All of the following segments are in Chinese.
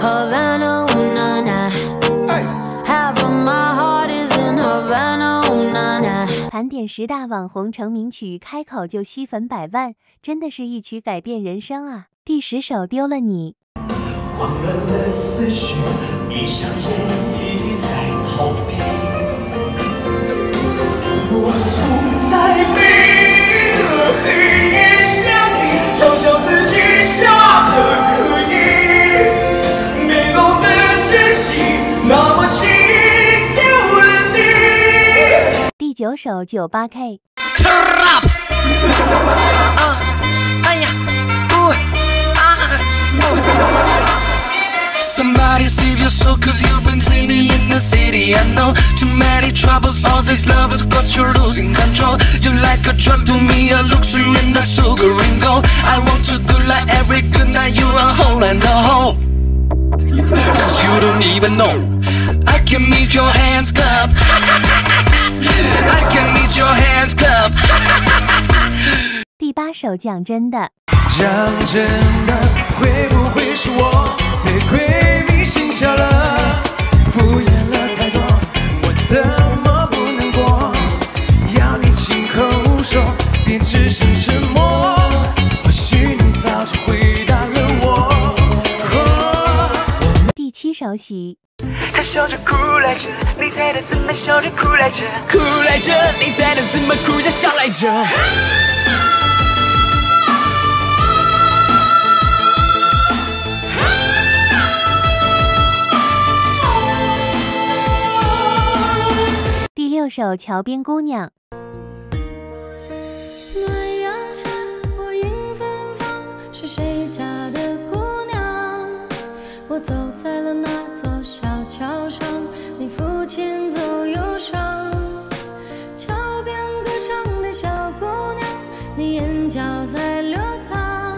Havana, ooh, nah, nah. Hey. Half of my heart is in Havana, ooh, nah, nah. 盘点10大网红成名曲，开口就吸粉100万，真的是一曲改变人生啊！第10首丢了你。慌乱了思绪，一双眼已在逃避。我总在迷和黑夜相依，嘲笑自己傻得可以，没懂得珍惜，那么轻易丢了你。第9首98K。Turn up。哎呀，Somebody save your soul, cause you've been sitting in the city. I know too many troubles, all these lovers, but you're losing control. You're like a drug to me, a luxury and a sugar and gold. I want to go like every good night, you're a hole and a hole. Cause you don't even know. I can meet your hands club. I can meet your hands club. 第8首讲真的。讲真的，会不会是我被鬼？ 心笑了，敷衍了太多，我怎么不难过？要你亲口说，别只剩沉默。或许你早就回答了我。第7首喜。他笑着哭来着，你猜他怎么笑着哭来着？哭来着，你猜他怎么哭着笑来着？第6首桥边姑娘。暖阳下，我影芬芳，是谁家的姑娘？我走在了那座小桥上，你抚琴奏忧伤。桥边歌唱的小姑娘，你眼角在流淌。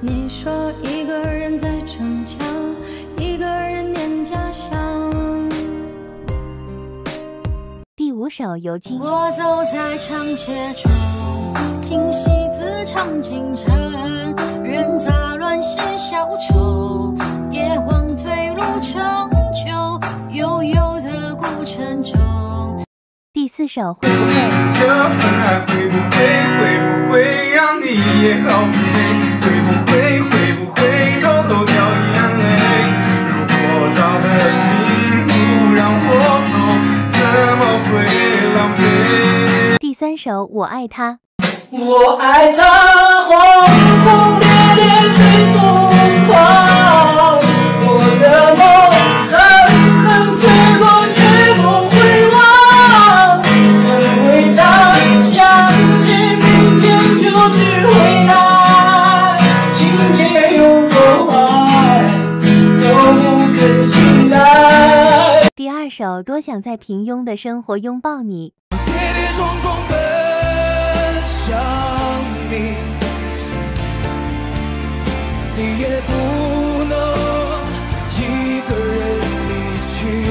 你说一个人在逞强，一个人念家乡。 第5首尤金。我走在长街中，听戏子唱京城，人杂乱些小丑，别忘退路长久，悠悠的古城中。第4首会不会？这份爱会不会让你也好疲惫？会不会偷偷掉眼泪？如果找得近，不让我走。 第3首，我爱他。我爱他，轰轰烈烈最疯狂，我的梦狠狠碎过，绝不会忘。只为他，相信明天就是回答。今夜有多爱，都不肯醒来。 第2首，多想在平庸的生活拥抱你。我跌跌撞撞奔向你，你也不能一个人离去。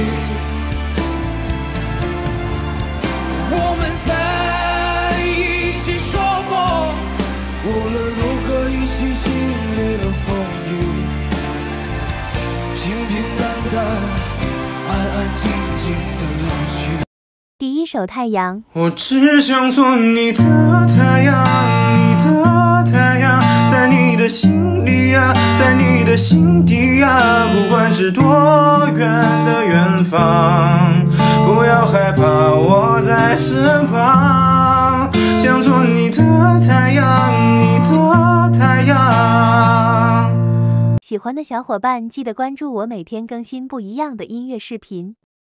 我们在一起说过，无论如何一起经历了风雨，平平淡淡。 第1首太阳。我只想做你的太阳，你的太阳，在你的心里呀，在你的心底呀，不管是多远的远方，不要害怕，我在身旁。想做你的太阳，你的太阳。喜欢的小伙伴记得关注我，每天更新不一样的音乐视频。